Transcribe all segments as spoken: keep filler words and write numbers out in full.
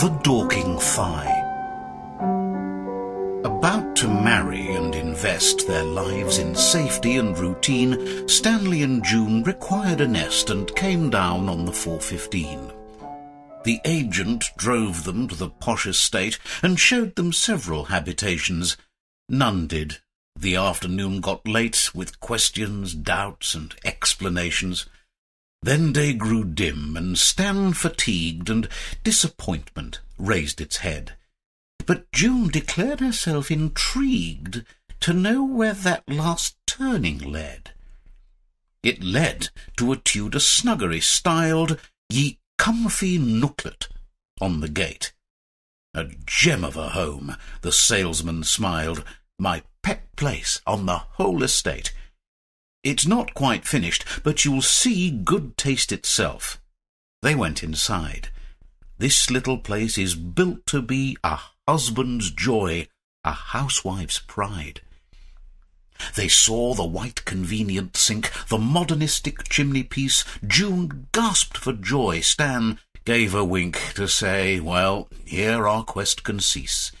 The Dorking Thigh. About to marry and invest their lives in safety and routine, Stanley and June required a nest and came down on the four fifteen. The agent drove them to the posh estate and showed them several habitations. None did. The afternoon got late with questions, doubts, and explanations. Then day grew dim, and Stan fatigued, and disappointment raised its head. But June declared herself intrigued to know where that last turning led. It led to a Tudor snuggery styled Ye Comfy Nooklet on the gate. A gem of a home, the salesman smiled, my pet place on the whole estate. It's not quite finished, but you'll see good taste itself. They went inside. This little place is built to be a husband's joy, a housewife's pride. They saw the white convenient sink, the modernistic chimney-piece. June gasped for joy. Stan gave a wink to say, well, here our quest can cease.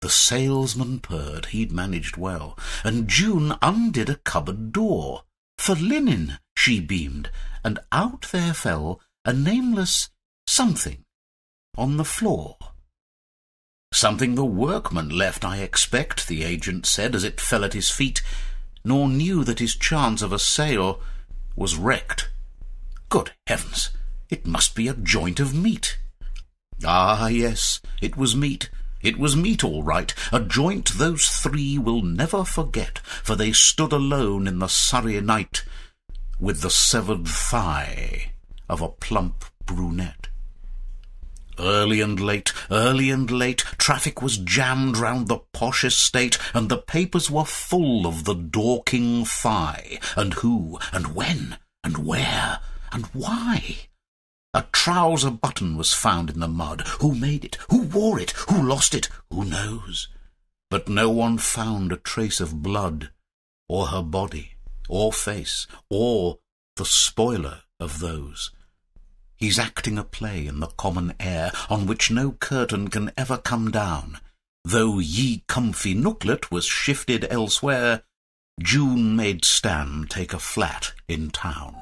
The salesman purred, he'd managed well, and June undid a cupboard door. For linen, she beamed, and out there fell a nameless something on the floor. Something the workman left, I expect, the agent said as it fell at his feet, nor knew that his chance of a sale was wrecked. Good heavens, it must be a joint of meat. Ah, yes, it was meat. It was meat all right, a joint those three will never forget, for they stood alone in the Surrey night with the severed thigh of a plump brunette. Early and late, early and late, traffic was jammed round the posh estate, and the papers were full of the Dorking Thigh, and who, and when, and where, and why. A trouser button was found in the mud. Who made it? Who wore it? Who lost it? Who knows? But no one found a trace of blood, or her body, or face, or the spoiler of those. He's acting a play in the common air, on which no curtain can ever come down. Though Ye Comfy Nooklet was shifted elsewhere, June made Stan take a flat in town.